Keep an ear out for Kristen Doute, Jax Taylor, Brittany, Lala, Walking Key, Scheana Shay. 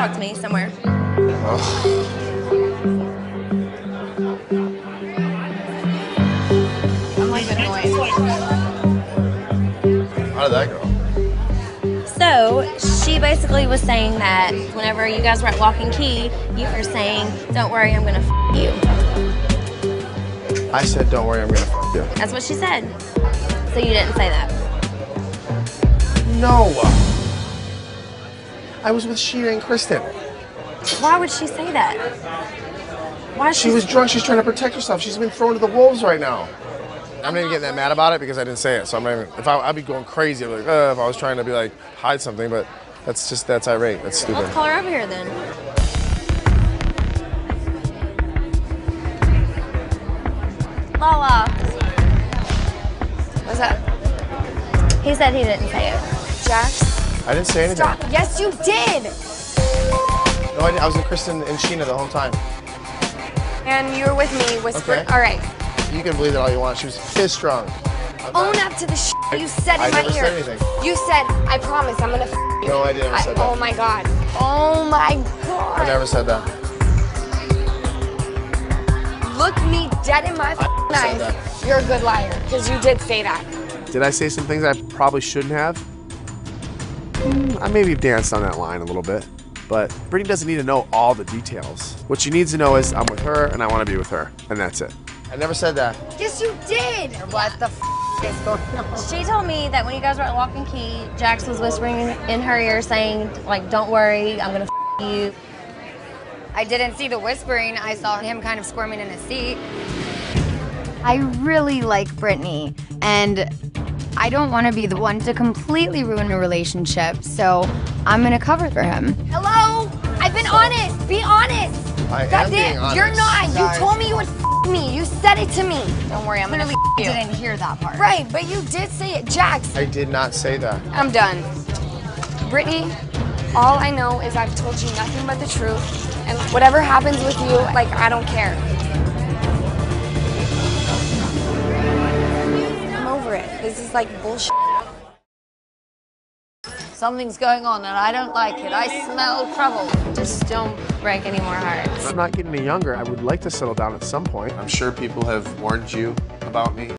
talk to me somewhere. Oh. I'm like annoyed. How did that go? So she basically was saying that whenever you guys were at Walking Key, you were saying, "Don't worry, I'm gonna f you." I said, "Don't worry, I'm gonna f you." That's what she said. So you didn't say that. No. I was with Scheana and Kristen. Why would she say that? Why? She was drunk. She's trying to protect herself. She's been thrown to the wolves right now. I'm not even getting that mad about it because I didn't say it. So I'm not even. If I'd be going crazy, like if I was trying to be like hide something, but that's irate. That's stupid. Let's call her over here then. Lala. What's up? He said he didn't say it. Jax? I didn't say anything. Stop. Yes, you did! No, I didn't. I was with Kristen and Scheana the whole time. And you were with me whispering. Okay. All right. You can believe it all you want. She was pissed drunk. Own up to the shit you said in my ear. I never said anything. You said, "I promise, I'm gonna f you." No, I didn't. Said that. Oh my god. Oh my god. I never said that. Look me dead in my eyes. You're a good liar, because you did say that. Did I say some things I probably shouldn't have? I maybe danced on that line a little bit, but Brittany doesn't need to know all the details. What she needs to know is I'm with her and I want to be with her, and that's it. I never said that. Yes, you did. What the f is going on? She told me that when you guys were at Walking Key, Jax was whispering in her ear saying, like, "Don't worry, I'm gonna f you." I didn't see the whispering. I saw him kind of squirming in his seat. I really like Brittany, and I don't want to be the one to completely ruin a relationship, so I'm going to cover for him. Hello? I've been honest. Be honest. I am being honest. You're not. Guys. You told me you would f me. You said it to me. Don't worry, I'm going to f you. I didn't hear that part. Right, but you did say it. Jax. I did not say that. I'm done. Brittany, all I know is I've told you nothing but the truth, and whatever happens with you, like, I don't care. This is like bullshit. Something's going on and I don't like it. I smell trouble. Just don't break any more hearts. I'm not getting any younger. I would like to settle down at some point. I'm sure people have warned you about me.